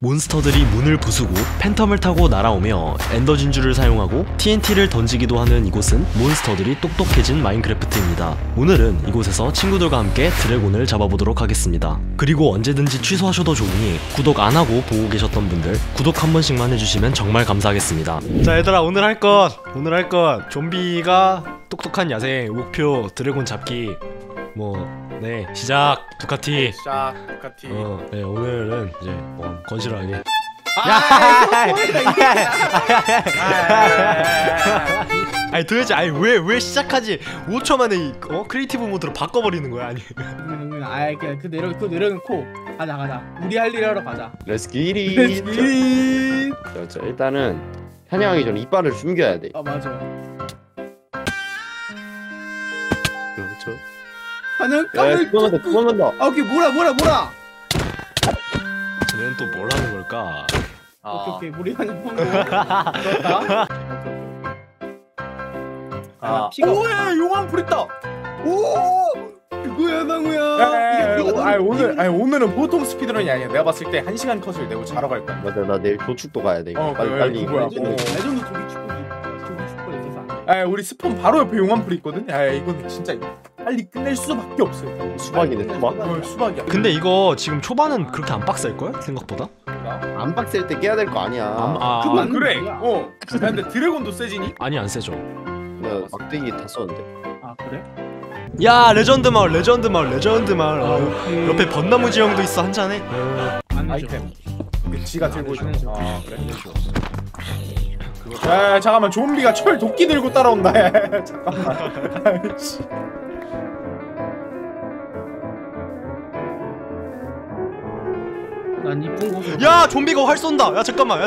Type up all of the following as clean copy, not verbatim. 몬스터들이 문을 부수고 팬텀을 타고 날아오며 엔더 진주를 사용하고 TNT를 던지기도 하는 이곳은 몬스터들이 똑똑해진 마인크래프트입니다. 오늘은 이곳에서 친구들과 함께 드래곤을 잡아보도록 하겠습니다. 그리고 언제든지 취소하셔도 좋으니 구독 안하고 보고 계셨던 분들 구독 한 번씩만 해주시면 정말 감사하겠습니다. 자 얘들아, 오늘 할 것 좀비가 똑똑한 야생 목표 드래곤 잡기. 네, 시작! 두카티! 네, 시작! 두카티! 네, 오늘은 이제 건실하게 아니 도대체 왜 시작하지 5초 만에 크리에이티브 모드로 바꿔버리는 거야? 아니 그거 내려놓고 가자 우리 할 일 하러 가자. Let's get it! 그렇죠, 일단은 사냥하기 전에 이빨을 숨겨야 돼. 아 맞아요. 그렇죠. 나는 까불 도망간다. 아 오케이, 뭐라 쟤는 또 뭘 하는 걸까? 오케이 무리하는 거 그렇다. 오야 용암 부렸다. 오 그거야 방우야. 오늘은 보통 스피드런이 아니야. 내가 봤을 때 1시간 컷을 내고 자러 갈 거야. 맞아, 나 내일 도축도 가야 돼. 빨리 이거야. 레전드 조기 축구가 있어서. 우리 스폰 바로 옆에 용암풀이 있거든. 이건 진짜 빨리 끝낼 수밖에 없어요. 수박이네. 수박이야. 근데 이거 지금 초반은 그렇게 안 빡셀걸? 생각보다? 안 빡셀 때 깨야 될 거 아니야. 그래! 근데 드래곤도 세지니? 아니 안 세죠. 나 막대기 다 썼는데. 아 그래? 야 레전드 마을. 옆에 벚나무 지형도 있어. 한잔해. 아이템 지가 들고 있어. 아 그래? 야 잠깐만, 좀비가 철 도끼 들고 따라온다. 잠깐만. 난 이쁜 곳으로. 야 좀비가 활 쏜다. 야 잠깐만.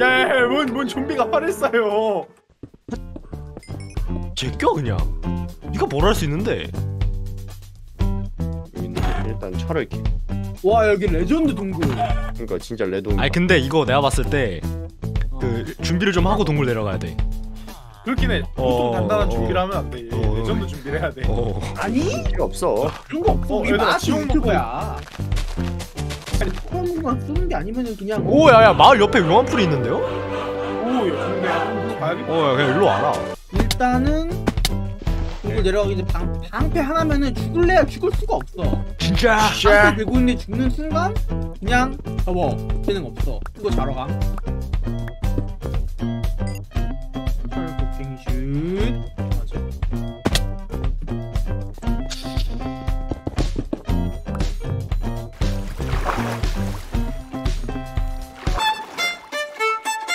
야 뭔 좀비가 활을 쏴요. 제껴 그냥. 네가 뭘 할 수 있는데? 일단 철을 캐. 와 여기 레전드 동굴. 그러니까 진짜 레전드. 근데 이거 내가 봤을 때 그 준비를 좀 하고 동굴 내려가야 돼. 그렇긴 해. 보통 단단한 준비를 하면 안 돼. 레전드 준비를 해야 돼. 아니? 필요 없어. 그런 거 없어. 얘들아 지옥 먹을 거야. 아니 포함만 쓰는 게 아니면은 그냥. 오 야야 마을 옆에 용암풀이 있는데요? 야 그냥 일로 와라. 일단은 동굴 내려가기 전에 방패 하나면은 죽을래야 죽을 수가 없어. 진짜 방패 들고 있는데 죽는 순간 그냥 접어. 되는 거 없어. 그거 자러 가.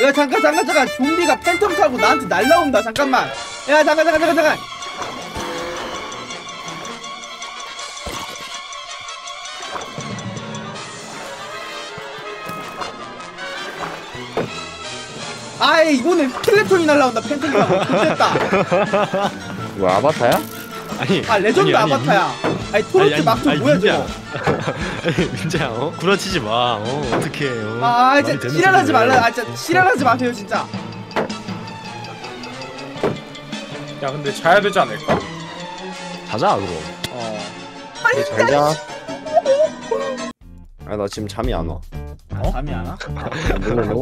야 잠깐 좀비가 팬텀 타고 나한테 날라온다. 잠깐만. 야 잠깐. 아이 이번에 스켈레톤이 날라온다. 팬텀 타고 좋겠다. 뭐 아바타야? 아니 레전드 아바타야. 아니 토르트 막좀 뭐야 저거. 민재야 구라치지 마. 어떡해. 진짜 지랄하지 말라. 진짜 지랄하지 마세요 진짜. 야 근데 자야 되지 않을까? 자자 그럼. 빨리 자자. 나 지금 잠이 안 와. 잠이 안 와?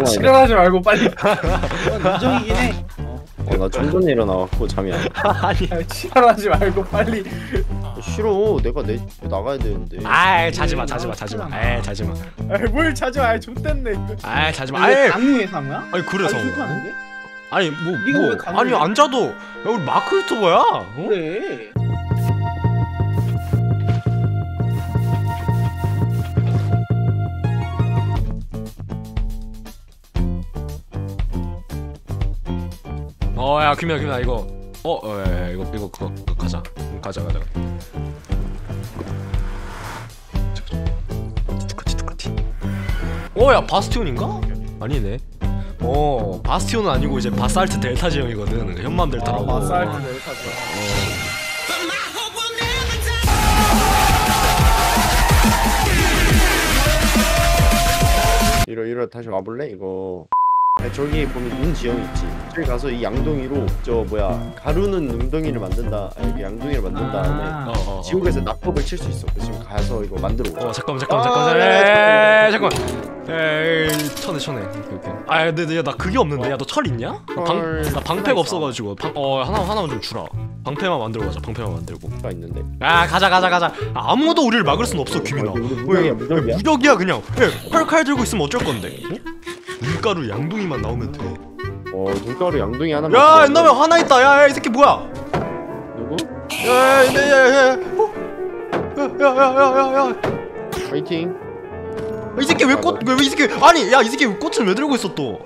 지랄하지 말고 빨리. 그건 인정이긴 해. 나 좀 전에 일어나갖고 잠이 안 와. 아니 지랄하지 말고 빨리. 싫어. 내가 나가야 되는데. 자지마. 자지마. 뭘 자지마. 좆됐네 이거. 자지마. 강요해서 한 거야? 아니 그래서 한 거야. 아니 아니 안 자도. 야 우리 마크 유튜버야. 그래. 야 김이야 이거. 이거 그거 가자. 뚜까치. 야 바스티온인가? 아니네. 바스티온은 아니고 이제 바살트 델타 지형이거든. 현맘 델타라고. 바살트 델타 지형. 이러 다시 와볼래 이거. 저기 보면 눈 지형 있지. 저기 가서 이 양동이로 저 뭐야 가루는 웅덩이를 만든다. 아니 그 양동이를 만든 다음에 지옥에서 낙법을 칠 수 있어. 지금 가서 이거 만들어 오자. 잠깐만. 천에. 아, 근데 야, 나 그게 없는데. 야, 너 철 있냐? 나 방패가 없어가지고. 하나만 좀 주라. 방패만 만들어 가자. 방패만 만들고. 나 있는데. 아, 가자. 아무도 우리를 막을 순 없어, 귀민아. 무적이야 그냥. 활칼 들고 있으면 어쩔 건데? 눈가루 양동이만 나오면 돼. 눈가루 양동이 하나만. 야, 엔더맨 하나 있다. 야, 이 새끼 뭐야? 누구? 야. 파이팅. 이 새끼 왜 이 새끼 아니 야 이 새끼 꽃을 왜 들고 있어 또?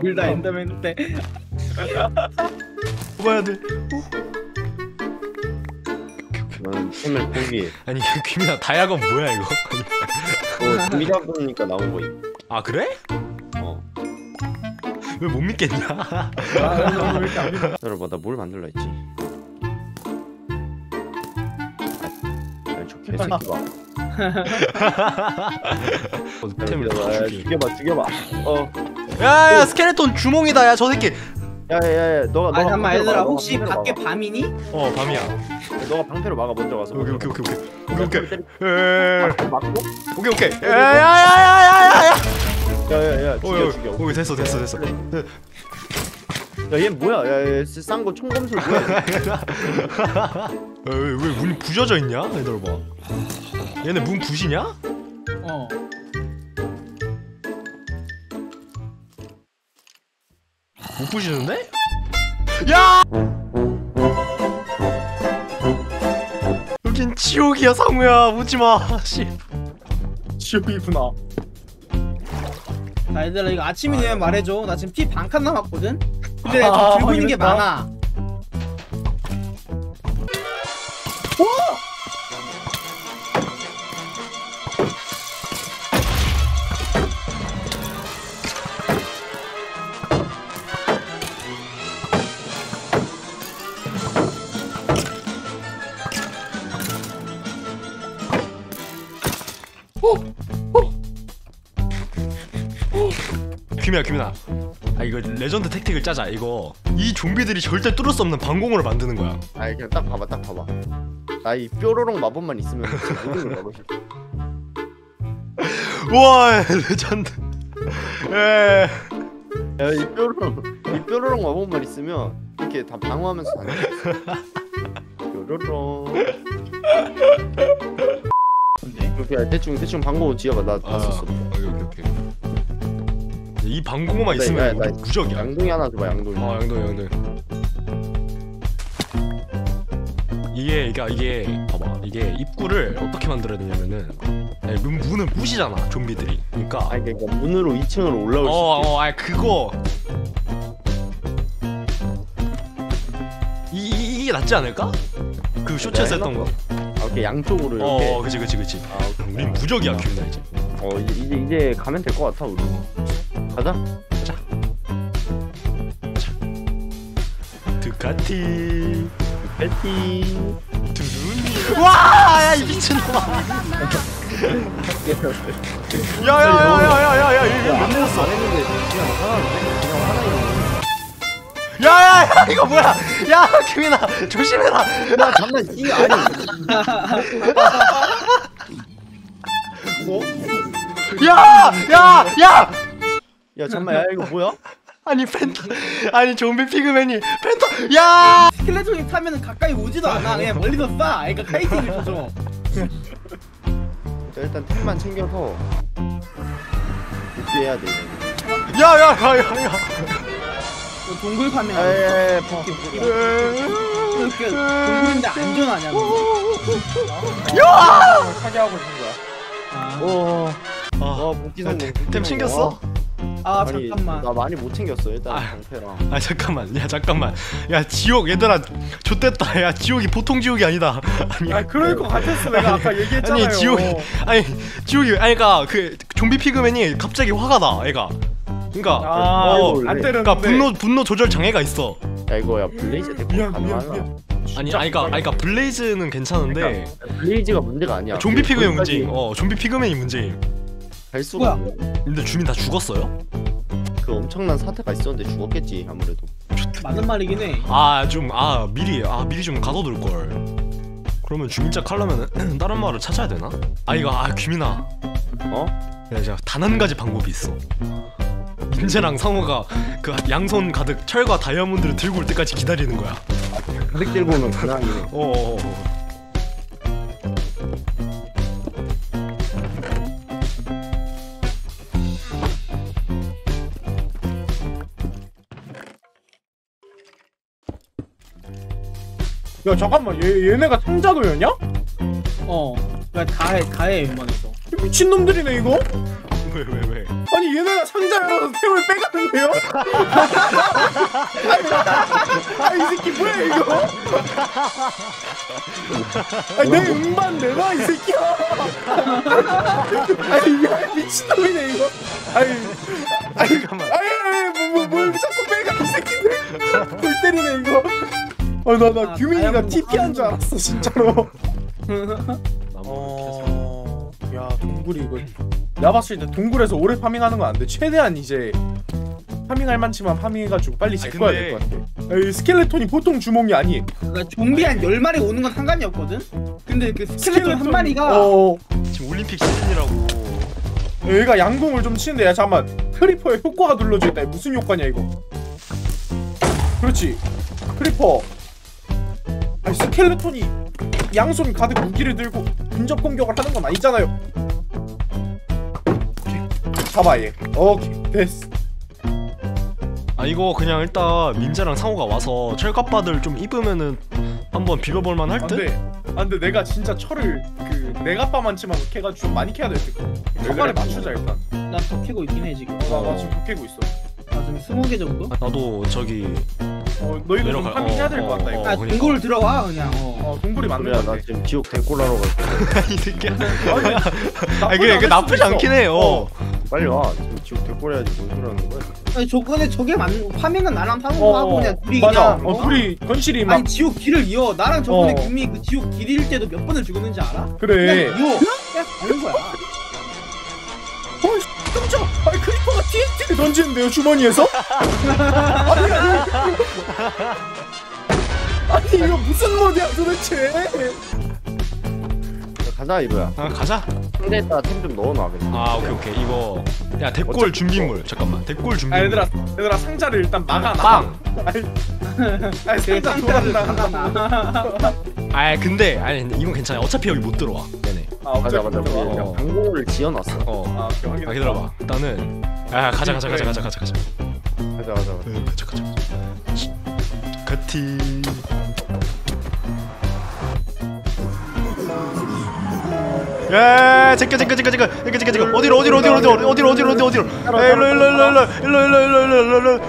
둘 다 엔더맨 때. 봐야 돼. 난 꿈을 포기해. 아니 귀민아 다이아건 뭐야 이거? 미다 보니까 나온 거임. 아 그래? 왜 못 믿겠냐? 여러분 나 뭘 만들라 했지? 아 저 개새끼 봐. 템을 죽여봐. 야야 스켈레톤 주몽이다. 야 저 새끼. 야야야 너가. 아 잠깐만 얘들아 혹시 밖에 밤이니? 밤이야. 너가 방패로 막아 먼저 가서. 오케이. 막고. 오케이. 야야야야야야야야야야. 죽여. 됐어. 야 얘 뭐야? 야 싼 거 총검술 뭐야? 왜 문이 부셔져 있냐? 얘들 봐. 얘네 문 부시냐? 못 부시는데? 야! 여긴 지옥이야 상우야. 오지마. 씨. 지옥이구나. 자 얘들아 이거 아침이 되면 말해줘. 나 지금 피 반 칸 남았거든? 근데 저 들고 있는 게 많아. 와! 귀민아 아 이거 레전드 택틱을 짜자. 이거 이 좀비들이 절대 뚫을 수 없는 방공호를 만드는 거야. 아이 그냥 딱 봐봐 나 이 뾰로롱 마법만 있으면 모든 걸 막을 수 있어. 우와 레전드. 야 이 뾰로롱 마법만 있으면 이렇게 다 방어하면서 다닐 수 있어. 뾰로롱. 그렇게 대충 방공호 지어봐. 나 다 썼어. 오케이 이 방공호만 있으면 우리 무적이야. 양동이 하나 줘봐. 양동이. 이게 봐봐. 이게 입구를 어떻게 만들어야 되냐면은 문을 부시잖아 좀비들이. 그러니까 문으로 2층으로 올라올 수 있게. 아니 그거 이게 낫지 않을까? 그 쇼츠에서 했던 거. 오케이 양쪽으로 이렇게. 그치. 우린 무적이야 귀엽다 이제. 이제 가면 될 것 같아 우리. 가자. 두카티. 두루미. 와! 야, 이 미친놈아. 야, 이거 안 먹었어. 야, 이거 뭐야? 야, 규민아, 조심해라. 나 잠깐 이 아니. 야 잠만 야 이거 뭐야? 아니 팬텀 좀비 피그맨이 팬텀 야! 스켈레톤이 타면은 가까이 오지도 않아. 그냥 멀리서 쏴. 그러니까 카이팅을 쳐줘. 일단 템만 챙겨서 복귀해야 돼. 야. 동굴 가면 안 복귀. 동굴인데 안전하냐고. 야! 사기하고 있는 거야. 복귀 성공. 템 챙겼어? 아니, 잠깐만 나 많이 못 챙겼어 일단 방패랑. 잠깐만 야 지옥 얘들아 좆됐다. 야 지옥이 보통 지옥이 아니다. 아니 그럴 거 같았어 내가. 아까 얘기했잖아요. 아니 지옥이 그러니까 그 좀비 피그맨이 갑자기 화가 나 애가. 그러니까 안 때렸는데 그러니까 분노 조절 장애가 있어. 야 이거 야 블레이즈 대포 가능하나? 아니 그러니까 블레이즈는 괜찮은데 그러니까, 블레이즈가 문제가 아니야. 좀비 피그맨이 문제임. 갈 수가 없네. 근데 주민 다 죽었어요? 그 엄청난 사태가 있었는데 죽었겠지 아무래도. 맞는 말이긴 해. 미리 좀 가둬둘 걸. 그러면 주민짝 하려면 다른 마을을 찾아야 되나? 귀민아. 어? 야, 단 한 가지 방법이 있어. 민재랑 상호가 그 양손 가득 철과 다이아몬드를 들고 올 때까지 기다리는 거야. 가득 들고 오면 가능하네. 어어어. 야 잠깐만, 얘네가 상자도였냐? 어, 야 다해 웬만해서. 미친놈들이네 이거? 왜? 아니 얘네가 상자에서 템을 빼가는 거예요? 이 새끼 뭐야 이거? 내 음반 내놔 이 새끼야. 야 미친놈이네 이거. 잠깐만. 뭘 자꾸 빼가는 새끼들? 골 때리네 이거. 나 규민이가 TP한 줄 알았어 진짜로. 야 동굴이 이거 내가 봤을 때 동굴에서 오래 파밍하는 건 안 돼. 최대한 이제 파밍할 만치만 파밍해가지고 빨리 짓고야 될 것 같아. 이 스켈레톤이 보통 주몽이 아니에요. 그러니까 좀비 한 10마리 오는 건 상관이 없거든? 근데 그 스켈레톤 한 마리가 지금 올림픽 시즌이라고 얘가 양궁을 좀 치는데. 야 잠깐만, 크리퍼의 효과가 눌러져 있다. 무슨 효과냐 이거. 그렇지 크리퍼. 스켈레톤이 양손 가득 무기를 들고 근접 공격을 하는 건 아니잖아요. 잡아 얘. 오케이 됐어. 이거 그냥 일단 민재랑 상호가 와서 철갑바들 좀 입으면은 한번 비벼볼만 할 듯? 안돼 내가 진짜 철을 그 내갑바만치만 캐가지고 좀 많이 캐야 될 듯. 효과를 맞추자 일단. 나 더 캐고 있긴 해 지금. 나 지금 더 캐고 있어. 나 지금 20개 정도? 나도 저기 너희도 좀 파밍해야 될 것 같다 이거. 동굴 들어와 그냥. 동굴이 맞는 거 같아. 나 지금 지옥 데꼴라러 갈게. 이 새끼야. 그게 나쁘지 않긴 해요. 빨리 와. 지금 지옥 데꼴해야지. 뭔 소리 하는 거야? 근데 저게 맞는 거. 파밍은 나랑 상호가 하고 그냥 둘이 맞아. 그냥 둘이 건실이 막 지옥 길을 이어. 나랑 저번에 김이 그 지옥 길일 때도 몇 번을 죽었는지 알아? 그래 그냥 이어. 그냥 가는 거야. 깜짝! 크리퍼가 TNT를 던지는데요 주머니에서? 아니 이거 무슨 모드야 도대체? 가자 이거야. 가자. 상자에다가 템 좀 넣어놔. 오케이 이거. 야 댓글 준비물. 잠깐만 댓글 준비물. 얘들아 상자를 일단 막아놔. 상자 돌아간다. 근데 이건 괜찮아. 어차피 여기 못 들어와. 맞아. 방공호를 지어놨어. 기다려봐. 일단은 가자. 같이. 야, 잠깐. 어디로? 일로.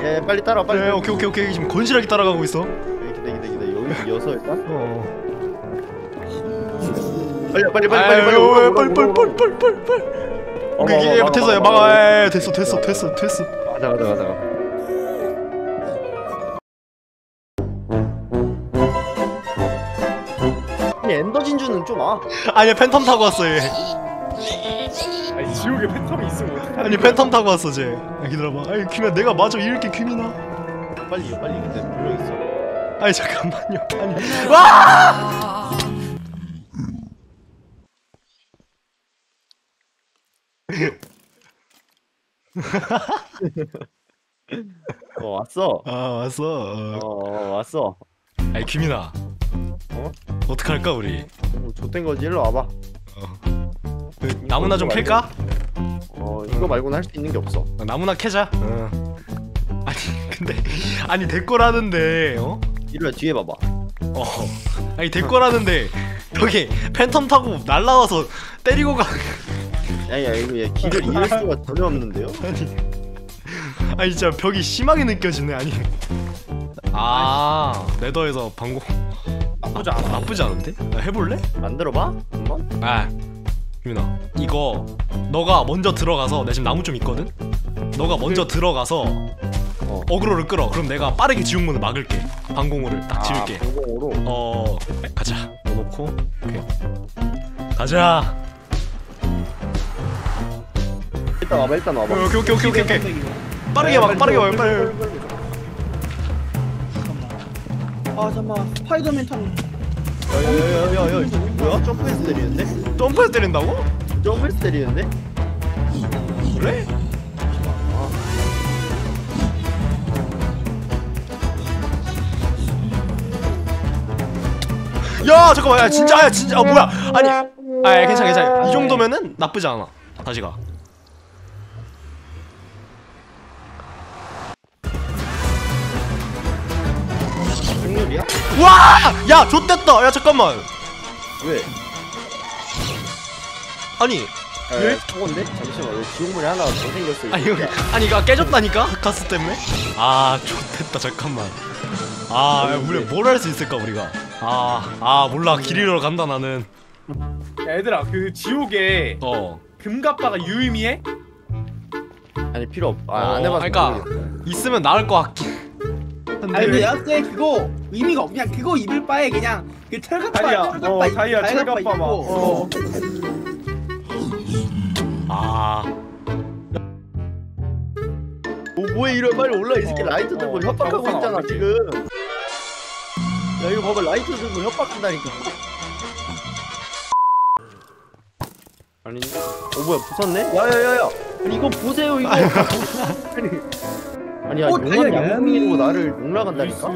예, 빨리 따라와. 예, 오케이. 지금 건실하게 따라가고 있어. 기다. 여기 여서 일단. 빨리. 됐어, 야 막아. 됐어. 맞아. 엔더 진주는 좀 아니야 팬텀 타고 왔어 얘. 아니 지옥에 팬텀이 있으면 어떡하냐. 아니 팬텀 타고 왔어 쟤. 기다려봐. 귀민아 내가 맞아 이렇게. 귀민아 빨리 근데 불러있어. 잠깐만요. 와! 왔어. 왔어. 귀민아 어떡할까 우리? 좆된 거지. 일로 와봐. 나무나 좀 캘까? 이거 말고는 할 수 있는 게 없어. 나무나 캐자. 아니 데꼬라는데 이리와 뒤에 봐봐. 데꼬라는데 저기 팬텀 타고 날라와서 때리고 가. 야 이거 야 길을 잃을 수가 전혀 없는데요? 아니 진짜 벽이 심하게 느껴지네. 네더에서 방공. 나쁘지 않은데? 해볼래? 만들어봐? 한번? 규민아 이거 너가 먼저 들어가서. 내 지금 나무 좀 있거든? 너가 먼저 들어가서 어그로를 끌어. 그럼 내가 빠르게 지옥문을 막을게. 방공호를 딱 지울게. 방공호로? 가자. 넣어놓고 오케이 가자. 일단 와봐. 오케이. 빠르게 막 빠르게. 아 잠깐만 스파이더맨 타는. 야야야야야 뭐야? 점프해서 때리는데? 점프해서 때린다고? 점프해서 때리는데? 그래? 야 잠깐만 야 진짜 뭐야 아니 아 괜찮아 이 정도면은 나쁘지 않아. 다시 가. 승률이야? 와! 야 좆됐다. 야 잠깐만 왜? 아니 왜? 저건데? 잠시만 왜 지옥물이 하나 더 생겼어. 아니 이거 깨졌다니까? 가스 때문에? 아 좆됐다 잠깐만. 아 우리 뭘 할 수 있을까 우리가. 몰라 길 잃으러 간다 나는. 야 얘들아 그 지옥에 금갑바가 유의미해? 아니 필요 없어. 안 해봤어. 그러니까 있으면 나을 것 같긴. 아니 근데 야스에 그거 의미가 없냐? 그거 입을 바에 그냥 그 철갑바 입고. 뭐해 이래 빨리 올라 이 새끼. 라이트 들고 협박하고 있잖아 지금. 야 이거 봐봐 라이트 들고 협박한다니까. 아니 뭐야 붙었네? 야야야야 이거 보세요 이거. 아니야 용암이 양궁이고 나를 올라간다니까?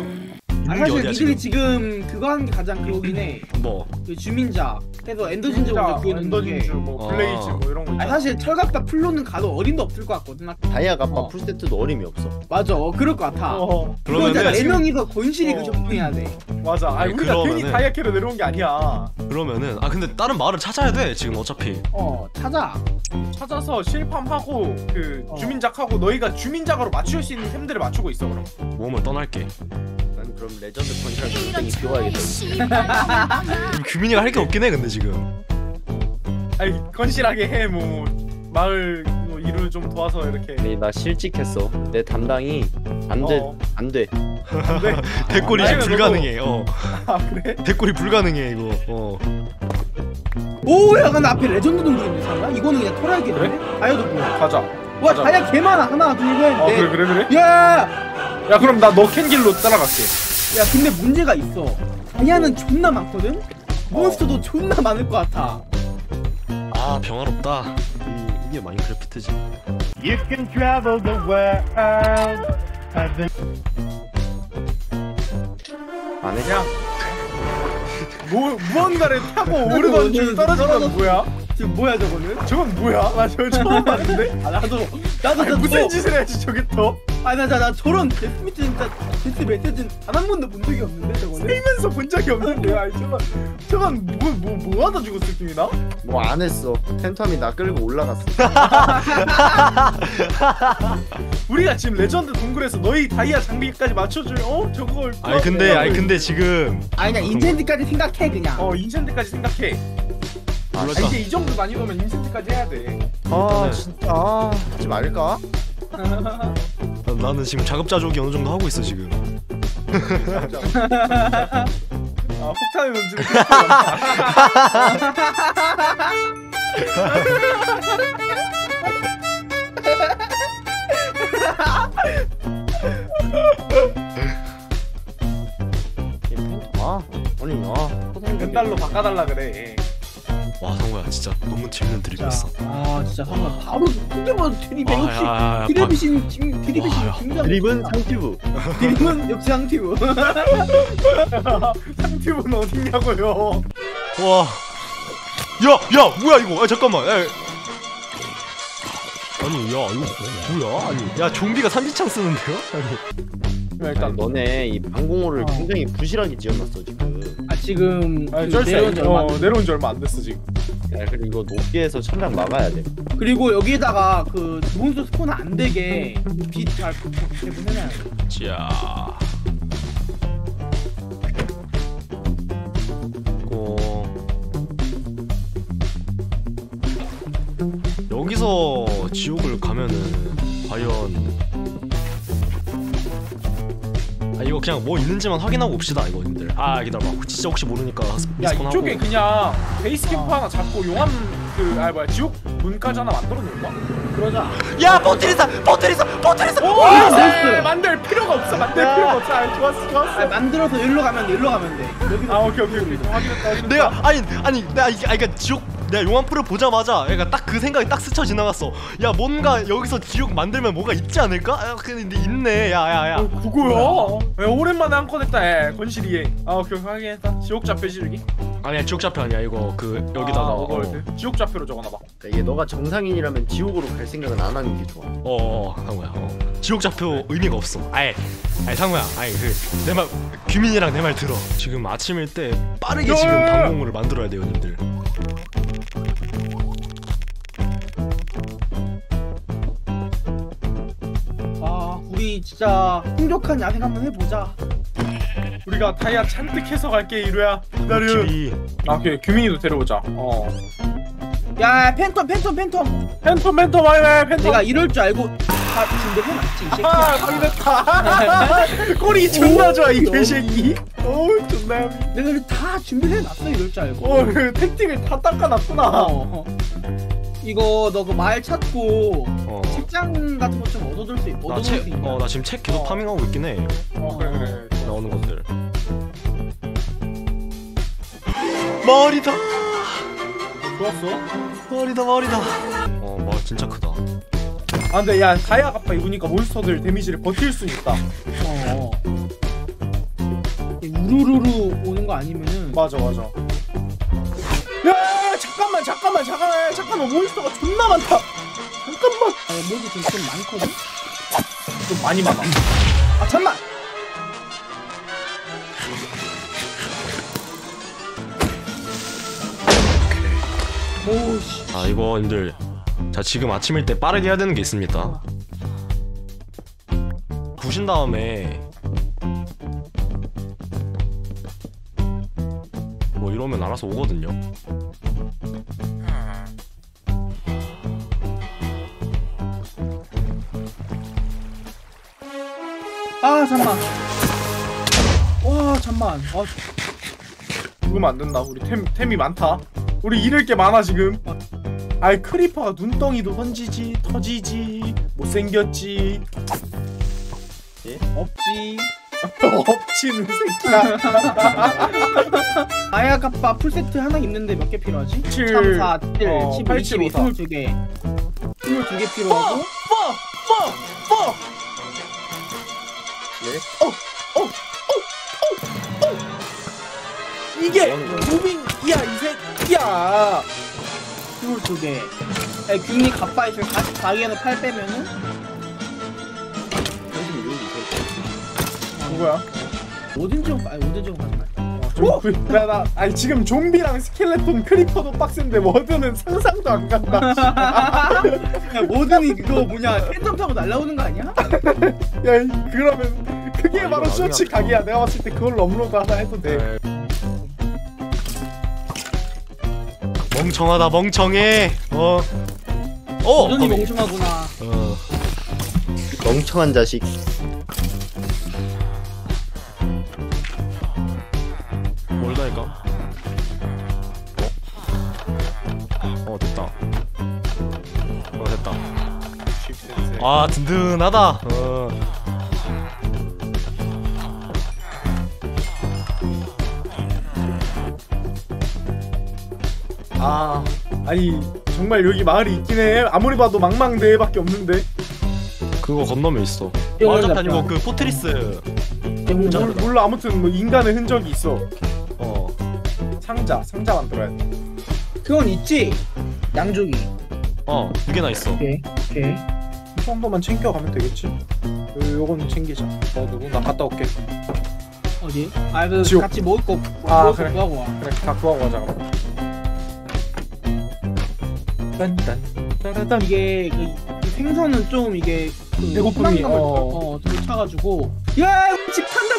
사실 니들이 지금 그거 하는 게 가장 그거긴 해. 뭐? 그 주민자 해서 엔더진주 먼저 구해놓는 게 엔더진주 뭐 블레이즈 뭐 이런 거. 사실 철갑바 풀로는 가도 어림도 없을 것 같거든. 다이아 갑바 풀세트도 어림이 없어. 맞아 그럴 것 같아. 그러면 네 명이서 건실히 그 접근해야 돼. 맞아 우리가 괜히 다이아 캐로 내려온 게 아니야. 그러면은 근데 다른 마을을 찾아야 돼 지금 어차피. 찾아서 실팜하고 그 주민작하고 너희가 주민작으로 맞출 수 있는 템들을 맞추고 있어. 그럼 몸을 떠날게. 그럼 레전드 컨트롤 비워야겠다. 규민이가 할 게 없긴 해 근데 지금. 아니 건실하게 해 뭐 마을 뭐 일을 좀 도와서 이렇게. 아니 나 실직했어. 내 담당이 안 돼. 대꼴이 불가능해. 아 그래? 대꼴이 불가능해 이거. 오 야 근데 앞에 레전드 동굴 있는 사람? 이거는 그냥 털어야겠네. 그래? 다이아 동굴 가자. 와 다이아 개 많아. 하나 둘 셋. 그래. 야 그럼 나 너 캔 길로 따라갈게. 야 근데 문제가 있어. 다이아는 존나 많거든? 몬스터도 존나 많을 것 같아. 아 병아롭다. 이게 마인크래프트지. You can travel the world. 안 해냐? 무언가를 타고 오르던 줄 떨어지는 뭐야? 지금 뭐야 저거는? 저건 뭐야? 나 저거 처음 봤는데? 나도 무슨 짓을 해야지 저게 또? 나 저런 데스미트 진짜 데스 메시지는 단 한 번도 본 적이 없는데 저거는? 세면서 본 적이 없는데? 아니 저건 뭐 하다 죽었을 중이나? 뭐 안 했어. 팬텀이 나 끌고 올라갔어. 우리가 지금 레전드 동굴에서 너희 다이아 장비까지 맞춰줄 저걸 아니 근데 지금 그냥 인챈트까지 생각해 그냥. 인챈트까지 생각해. 이제 이 정도 많이 보면 인챈트까지 해야 돼. 진짜 하지 말까? 나는 지금 자급자족이 어느 정도 하고 있어 지금. 폭탄의 문제를 펜달로 바꿔달라 그래. 와 성우야 진짜 너무 재밌는 드립이었어. 진짜 성우야 바로 흔들면서 드립 역시 드립이신 김장. 드립은 상튜브. 드립은 역시 상튜브. 상튜브는 어딨냐고요. 야 뭐야 이거. 잠깐만. 아니 야 이거 뭐야. 아니 야 좀비가 삼지창 쓰는데요? 일단 너네 이 방공호를 굉장히 부실하게 지어놨어 지금. 지금 내려온 지 얼마 안 됐어 지금. 야 그리고 이거 높게에서 천장 막아야 돼. 그리고 여기에다가 그 몬스터 스폰 안 되게 빛 잘 배분해놔야 돼. 자. 고. 여기서 지옥을 가면은 과연. 이거 그냥 뭐 있는지만 확인하고 옵시다 이거 님들. 기다려봐. 진짜 혹시 모르니까 스폰하고. 야 이쪽에 그냥 베이스 캠프 하나 잡고 용암 지옥 문까지 하나 만들어 놓을까? 그러자. 야, 포트리스. 오, 만들 필요가 없어. 아, 좋았어. 아, 만들어서 일로 가면 돼. 아, 오케이. 내가 그러니까 지옥 내가 용암풀을 보자마자 그러니까 딱 그 생각이 딱 스쳐 지나갔어. 야, 뭔가 여기서 지옥 만들면 뭐가 있지 않을까? 아, 근데 있네. 야. 누구야? 야, 오랜만에 한 건 했다. 건실이에. 아, 오케이. 확인했다. 지옥 잡혀 지르기. 아니야, 지옥 잡혀 아니야. 이거 그 여기다가 지옥 잡혀로 적어놔 봐. 이게 너가 정상인이라면 지옥으로 갈 생각은 안 하는 게 좋아. 상우야. 지옥 잡혀 의미가 없어. 아이 상우야. 내 말 규민이랑 내 말 들어. 지금 아침일 때 빠르게 야! 지금 방공물을 만들어야 돼요, 님들. 우리 진짜 풍족한 야생 한번 해보자. 우리가 다이아 잔뜩 해서 갈게. 이루야 기다려. 오케이, 규민이도 데려오자. 야, 팬텀 와요. 내가 이럴 줄 알고 다 준비해놨지, 이 새끼야. 확인했다. 꼴이 존나 좋아, 이 개새끼. 어우, 존나. 내가 다 준비해놨어, 이럴 줄 알고. 그 택틱을 다 닦아놨구나. 이거 너 그 마을 찾고 책장 같은 거 좀 얻어둘 수 있어? 나 지금 책 계속 파밍하고 있긴 해. 그래. 나오는 것들. 마을이다. 좋았어. 마을이다. 마을 진짜 크다. 아, 근데 야, 다이아 갑바 입으니까 몬스터들 데미지를 버틸 수 있다. 우르르르 오는 거 아니면은. 맞아. 야, 잠깐만 몬스터가 존나 많다. 잠깐만. 모두 좀 많거든. 좀 많이 많아. 아, 잠만. 오씨. 아, 이거 님들. 자, 지금 아침일 때 빠르게 해야 되는 게 있습니다. 부신 다음에 뭐 이러면 알아서 오거든요. 아, 잠만. 와, 잠만. 죽으면 안 된다. 우리 템이 많다. 우리 잃을 게 많아 지금. 아이, 크리퍼가 눈덩이도 던지지, 터지지, 못생겼지. 예? 없지는 새끼야. 아야 갑바 풀세트 하나 있는데 몇 개 필요하지? 7, 3, 4, 7, 18, 22, 22개. 22개 필요하고. 예? 이게 무빙이야, 이 새끼야. 22개. 야, 균이 갑바 있으면 44개에서 8 빼면은? 누구야? 워든 좀 가지 말자. 아니 지금 좀비랑 스켈레톤 크리퍼도 빡센데 워든은 상상도 안 간다. 야, 워든이 그거 뭐냐, 팬텀 타고 날라오는 거 아니야? 야, 그러면 그게 바로 쇼츠 각이야. 내가 봤을 때 그걸로 업로드 하나 해도 돼. 멍청하다, 멍청해. 워든이 멍청하구나. 멍청한 자식. 됐다. 아, 든든하다. 아, 아니 정말 여기 마을이 있긴 해. 아무리 봐도 망망대해밖에 없는데. 그거 건너면 있어. 마을 잡다니고 그 포트리스. 몰라. 아무튼 뭐 인간의 흔적이 있어. 상자 만들어야 돼. 그건 있지. 양조기. 2개나 있어. 오케이. 이 정도만 챙겨가면 되겠지. 요건 챙기자. 나 갔다 올게. 어디? 아, 그 같이 먹을 거 구하고 와. 그래, 다 구하고 가자. 그럼. 딴. 이게 그 생선은 좀 이게 배고픔이 좀 차가지고. 야, 집 탄다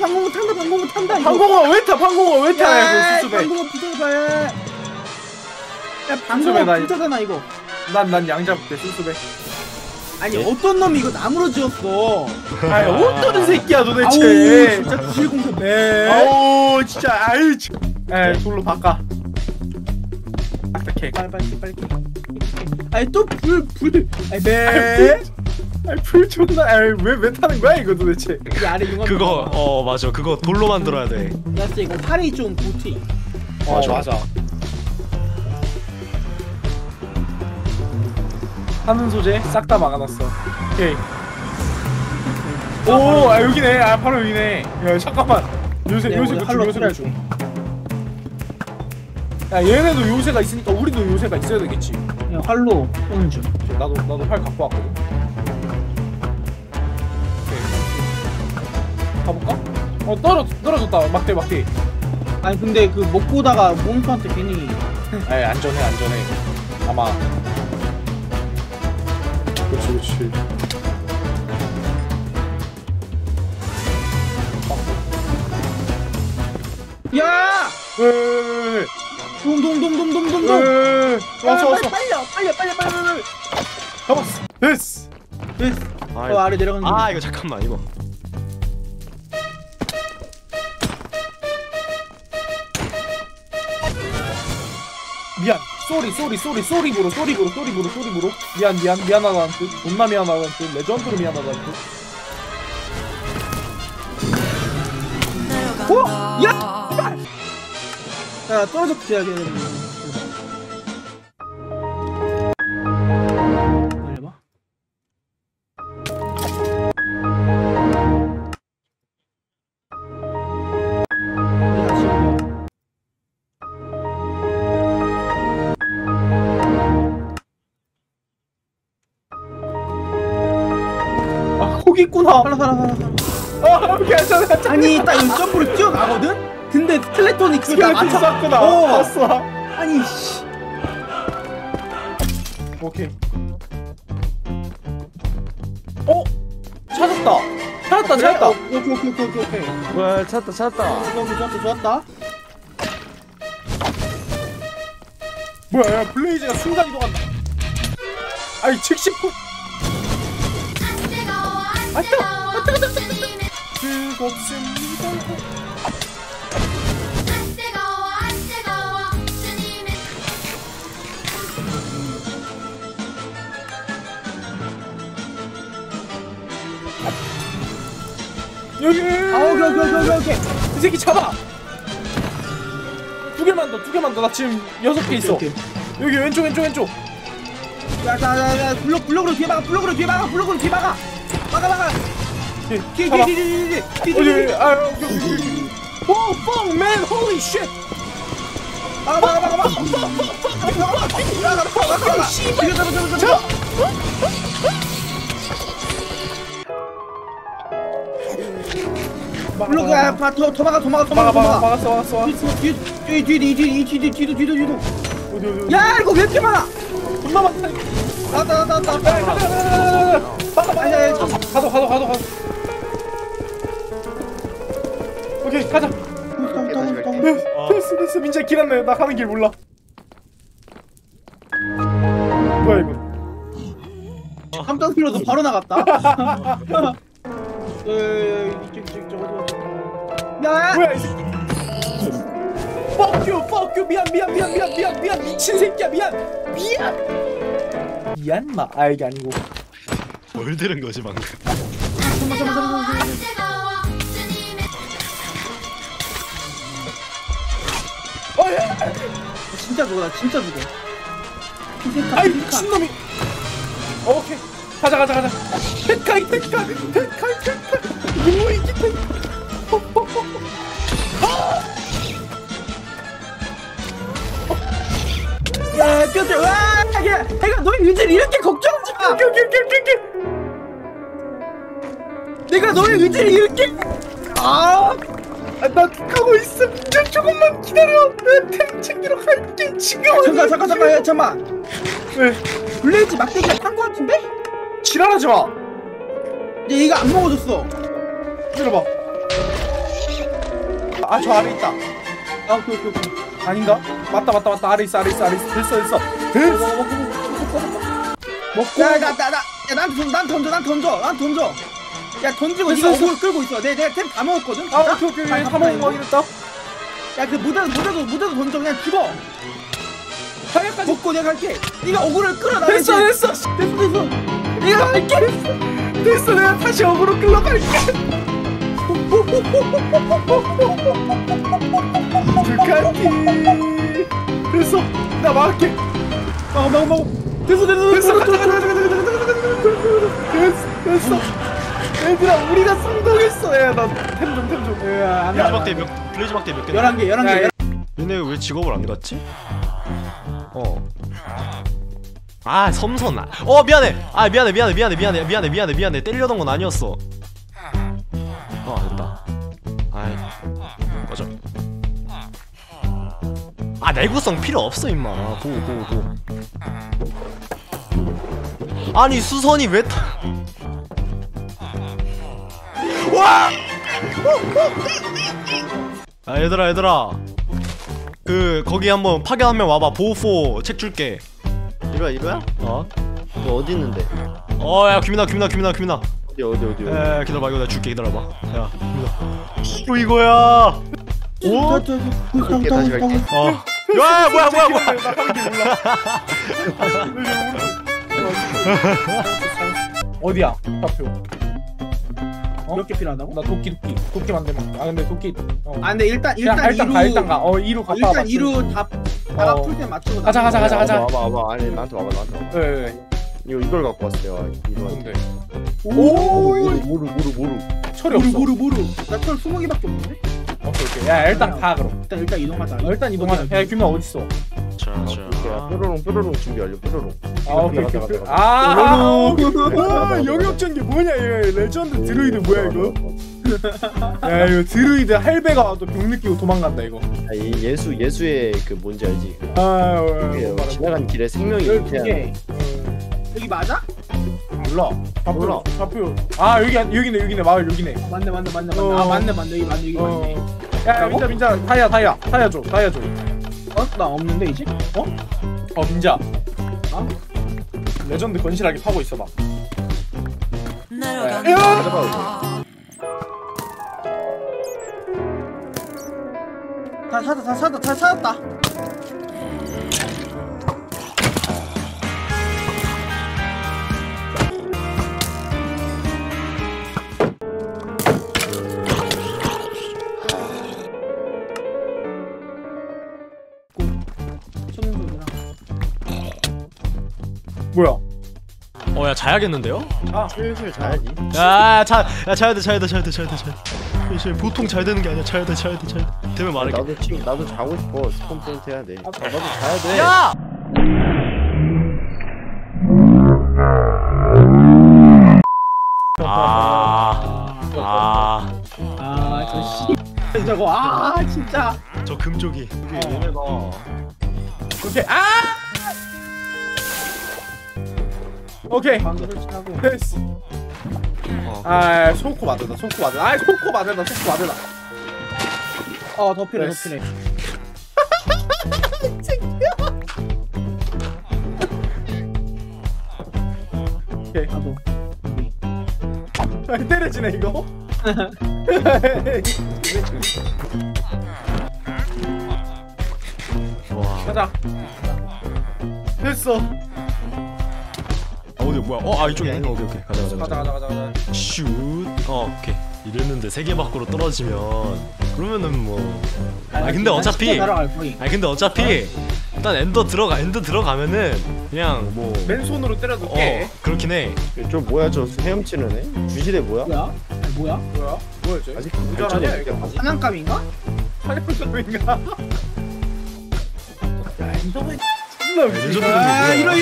방금. 방공을 탄다. 방공을 왜 타? 이거 수습해. 방공을 부숴봐야. 방금 진짜잖아 이거. 난 양잡을게. 수습해. 아니, 어떤 놈이 이거 나무로 지었어. 아니, 어떤 새끼야 도대체. 아우, 진짜 기술공사네. 아우, 진짜. 아유, 돌로 바꿔. 빨리. 아니 또 불 아니 네. 아니 불 존나 아니 왜 타는 거야 이거 도대체. 이 아래 용암 그거 타잖아. 어 맞아 그거 돌로 만들어야 돼. 야 쎄 이거 팔이 좀 부티. 어 맞아. 맞아. 하는 소재 싹 다 막아놨어. 오케이. 오, 아 여기네. 아 바로 여기네. 야 잠깐만. 요새 그쪽 요새가 줘. 야 얘네도 요새가 있으니까 우리도 요새가 있어야 되겠지. 그냥 활로 쏘는 중. 나도 활 갖고 왔거든. 오케이. 가볼까? 어 떨어졌다. 막대. 아니 근데 그 못 보다가 몬스터한테 괜히. 아니 안전해. 아마. 그렇지. 야! 왜? 둥둥둥둥둥둥둥. 왔어. 빨려. 잡았어. 됐어. 저 아래 내려간 거. 아, 이거 잠깐만 이거. 미안. 쏘리 부러 미안하다는 뜻 존나 미안하다는 뜻 레전드로 미안하다는 뜻. 오! 야! 야 떨어져도 돼야겠네. 올려봐. 있구나. 살아. 괜찮아. 아니 딱 이 점프로 뛰어가거든? 근데 스켈레톤이 그걸 다 맞췄구나. 봤어. 아니 씨. 오케이. 어? 찾았다. 오케이. 와 찾았다. 좋았다. 뭐야 블레이즈가 순간 이동한다. 아니 즉시코. 오케이. 이 새끼 잡아. 두 개만 더. 나 지금 6개 있어. 여기 왼쪽. 야. 블록으로 뒤에 막아. 막아. 기. 아, 오, 펑, 맨, 홀리 쉣. 막아. 잡아. 블록아, 도망가. 뒤도. 야, 이거 왜 이렇게 많아? 존나 많다. 나. 가도. 오케이 가자. 됐어. 민재 길 안내. 나 가는 길 몰라. 뭐야 이거? 깜짝 놀라서 바로 나갔다. 야! 뭐야 이 새끼? 뻑큐 미안 미친 새끼야 미안 마 아 이게 아니고. 뭘 들은 거지 방금? 진짜 죽어. 아이 미친놈이. 오케이 가자. 택카이. 뭐 이게? 야 끝에 와 내가 너 의지를 이렇게 걱정하지 마. 내가 너의 의지를 이렇게 나 가고 있어. 조금만 기다려. 템 챙기러 갈게. 지금 잠깐만. 왜? 블레이즈 막대기가 탄 거 같은데? 지랄하지 마. 근데 얘가 안 먹어줬어. 들어봐. 아 저 아래 있다. 아 오케이. 아닌가? 맞다. 아래 있어. 됐어. 먹고. 야 난 던져. 야 던지고 있어. 이걸 끌고 있어. 내가 템 다 먹었거든. 아 오케이. 다 먹은 거 확인했다. 야 그 무대도 던져. 그냥 죽어. 화면까지 먹고 내가 갈게. 네가 어그로 끌어. 됐어 됐어 됐어. 내가 갈게. 됐어 내가 다시 어그로 끌어갈게. 불가기. 됐어 나 막을게. 막어. 됐어. 됐어. 얘들아 우리가 성공했어. 야 나 템 좀 야 블레이즈 막대 몇 개? 11개. 얘네 왜 직업을 안 갔지? 아 섬선. 미안해. 미안해. 때리려던 건 아니었어. 됐다. 아이 맞아. 내구성 필요 없어 임마. 고. 아니 수선이 왜 타? 와! 얘들아 거기 한번 파견 한명 와봐. 보호포 책 줄게. 이리와? 너 어디 있는데? 야 규민아 어디? 에 기다려봐. 이거 내가 줄게. 기다려봐. 야 규민아 또 이거야. 오? 그렇게 다시 갈게. 야 뭐야 나 방귀 몰라. 어디야? 답표 몇 개 필요하다고? 나 도끼 만들면. 근데 도끼 근데 일단 2루 갔다 와봐. 일단 2루 다 풀 때 맞추고 가자. 와봐. 아니 나한테 와봐. 이걸 갖고 왔어요. 뭔데? 모루 철이 없어. 모루 나 철 20개밖에 없는데? 오케이. 야 일단 가 그럼. 일단 이동하자. 야 규민아 어딨어? 자 뾰로롱 준비 완료. 뾰로롱. 영역전 게 뭐냐 얘. 레전드 드루이드 뭐야 이거? 야 이거 드루이드 할배가 와도 병 느끼고 도망간다 이거. 이 예수의 그 뭔지 알지? 지나간 길에 생명이 이렇게. 여기 맞아? 몰라. 좌표. 여기네 마을 여기네. 맞네. 맞네 여기 맞네. 야 민자 다이아 줘. 나 없는데 이제? 민자. 레전드 건실하게 파고 있어봐. 다 찾았다. 뭐야? 야 자야겠는데요? 슬슬 자야지. 자야돼. 보통 잘 되는 게 아니야. 자야돼. 되면 말할게. 나도 자고 싶어. 스폰 포인트 해야 돼. 나도 자야돼. 야! 진짜. 저 금쪽이. 오케이. 오케이. 됐어. 손코 맞았다. 손코 맞았다. 덮이네. 오케이. 때려지네 이거. 가자. 됐어. 뭐야? 이쪽이 아닌가? 오케이. 가자. 슛. 오케이. 이랬는데 세계 밖으로 떨어지면 그러면은 뭐. 근데 어차피 일단 엔더 들어가면은 그냥 뭐 맨손으로 때려도 돼. 그렇긴 해. 저 뭐야? 저 헤엄치는 애? 주시대 뭐야? 뭐야? 쟤? 아직 무전하냐? 이게 사냥감인가? 야, 엔더맨 뭐야 뭔들이야. 예전에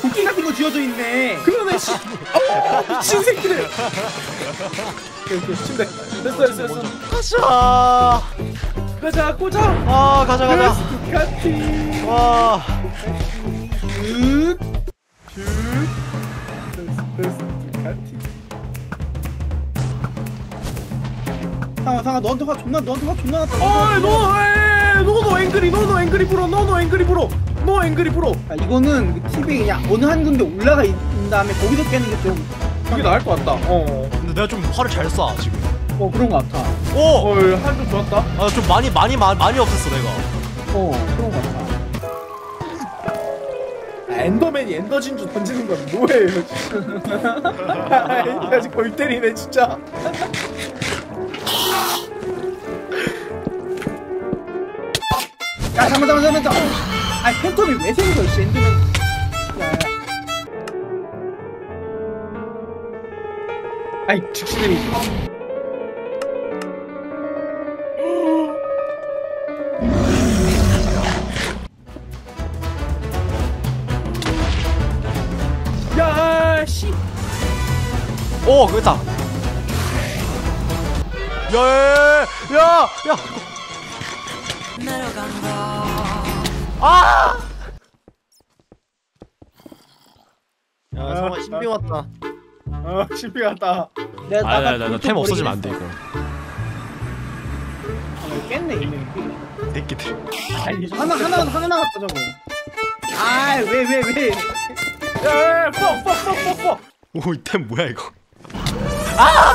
도끼 같은 거 쥐어져 있네. 그러네. 미친 새끼들. 침대. 됐어. 가자. 꽂아. 아, 가자. 같이. 와. 상아 너한테가 존나 어이 노 앵그리 브로. 아, 이거는 TV 그냥 어느 한 군데 올라가 있는 다음에 거기서 깨는 게 좀 그게 나을 것 같다. 근데 내가 좀 화를 잘 쏴 지금. 그런 것 같아. 한 좀 좋았다. 아, 좀 많이 없었어 내가. 그런 것 같아. 엔더맨이 엔더진주 던지는 건 뭐예요 지금? 나 지금 골 때리네 진짜. 야 잠깐만. 아니 팬텀이 왜 생겨 씨 엔더맨. 아이 죽시들이. 오, 그랬다. 야. 아! 야, 성아 신비 왔다. 신비 왔다. 나 템 없어지면 안 돼, 이거. 깼네, 이거. 새끼들. 하나 나갔다, 저거. 아, 왜. 야, 퍽. 오, 이 템 뭐야, 이거. 아!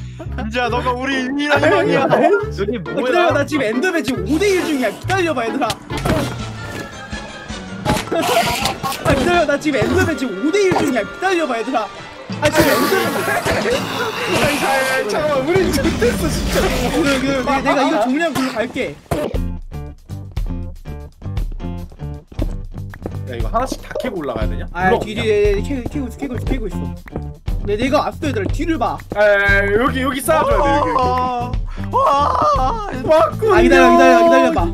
야, 너가 우리 유일한 형이야. 여기 뭐야? 기다려, 나 지금 엔더맨 지금 5대1 중이야. 기다려봐, 얘들아. 아, 지금 엔더맨. 아이, 잠깐만, 우리 지금 됐어, 진짜. 그래, 내가 이거 종량 불러 갈게. 야, 이거 하나씩 다 캐고 올라가야 되냐? 아, 뒤에 캐고 있어. 내가 앞서 얘들아 뒤를 봐. 여기 쌓아줘야 돼. 왔군요. 아, 기다려봐.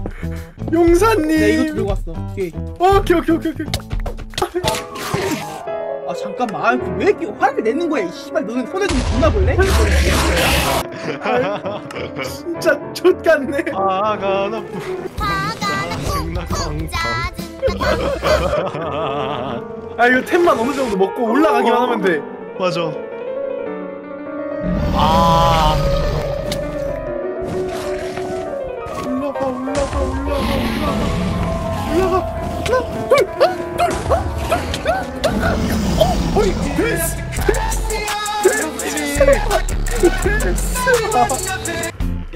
용사님. 내가 이거 들고 왔어. 오케이. 아 잠깐만, 왜 이렇게 화를 내는 거야? 이 씨발, 너는 손에 좀 존나 볼래? 진짜 좆같네. 아가나뿐. 아 이거 템만 어느 정도 먹고 올라가기만 하면 돼. 맞아.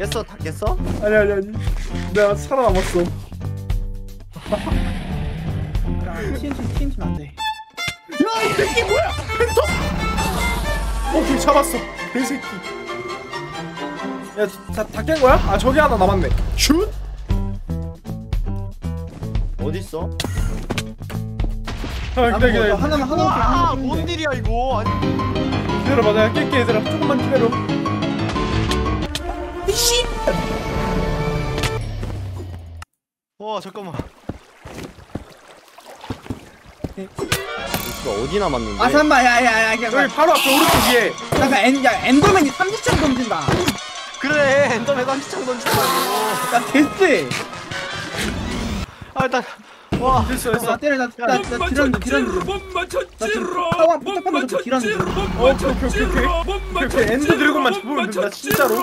깼어? 다 깼어? 아니. 내가 살아남았어. TNT 안 돼. 야, 이 새끼 뭐야? 팬텀! 오케이, 잡았어. 개새끼. 야, 다 깬 거야? 아, 저기 하나 남았네. 슛! 어딨어? 기다려. 하나. 뭔 일이야, 이거. 기다려봐, 내가 깰게, 얘들아. 조금만 기다려. 씨! 와, 잠깐만. 어디 남았는데? 아 잠깐만, 야. 여기 바로 앞에 오른쪽 위에. 야 엔더맨이 30창 던진다. 그래, 엔더맨 30창 던진다. 야 됐지? 아 일단 와 됐어. 나 딜한다. 엔더 드래곤만 잡으면 된다 진짜로.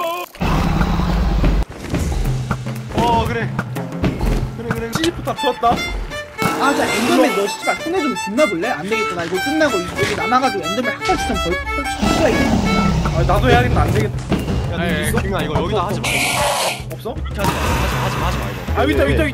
그래. 시집부터 좋았다. 아, 자, 엔더맨 너 씨발 손에 좀 존나 볼래? 안 되겠다. 나 이거 끝나고 여기 남아가지고 엔더맨 한 번씩 좀 벌써 이거. 아, 나도 해야겠다. 안 되겠다. 야, 야 이거 여기다 하지 마. 없어? 이렇게 하지 마. 하지 마 이거. 아, 있다. 이거야.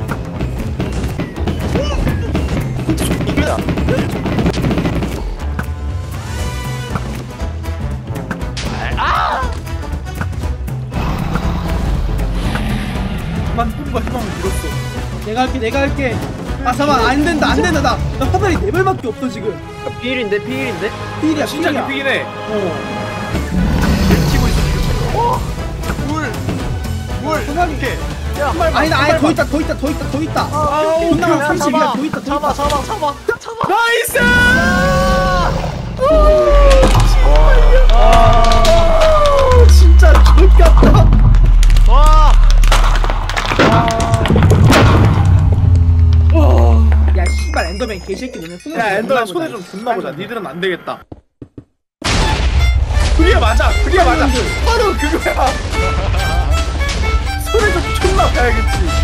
내가 할게. 아 잠깐만 안된다 안된다. 나 화살이 4발밖에 없어 지금. 피일인데? 피일이야. 진짜 개피긴 해. 치고 있어 지금. 이렇게. 아니다 아니 더 있다. 존나 30이야. 더 있다. 잡아. 나이스. 오 진짜 좋겠다. 야 씨발 엔더맨 개새끼 너네 손에. 야 엔더맨 손에 좀 존나 보자. 니들은 안 되겠다. 그게 맞아. 바로 그거야. 손에 좀 존나 봐야겠지.